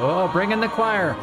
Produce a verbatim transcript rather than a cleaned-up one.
Oh, bring in the choir.